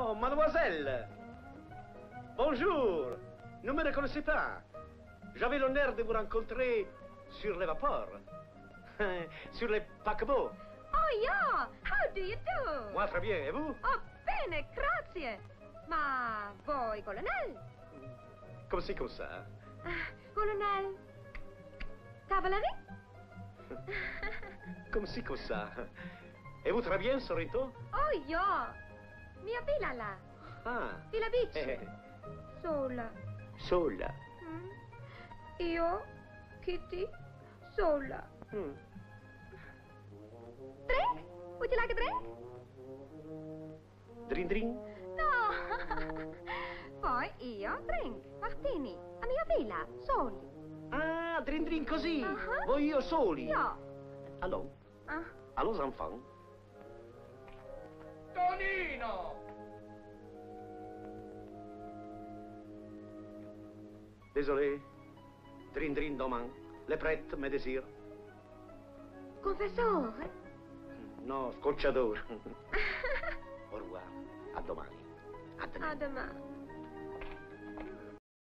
Oh, mademoiselle! Bonjour! Ne me reconnaissez pas. J'avais l'honneur de vous rencontrer sur les vapeurs, sur les paquebots. Oh, yeah! How do you do? Moi, très bien. Et vous? Oh, bene, grazie. Ma voi, colonel? Come si, come ça? Colonel... Cavalerie? Come si, come ça? Et vous, très bien, Sorrento? Oh, yeah! Mia villa là. Ah. Villa Beach. Sola. Sola. Mm. Io, Kitty, sola. Mm. Drink? Would you like a drink? Drink, drink? No. Poi io, drink, martini, a mia villa, soli. Ah, drink, drink così. Uh-huh. Voi io soli. Io. Allora. Ah. Allora, enfant. Tonino! Désolé, drin drin demain, le prêtre me désire. Confesseur? No, scocciador. Au revoir, a domani. A domani.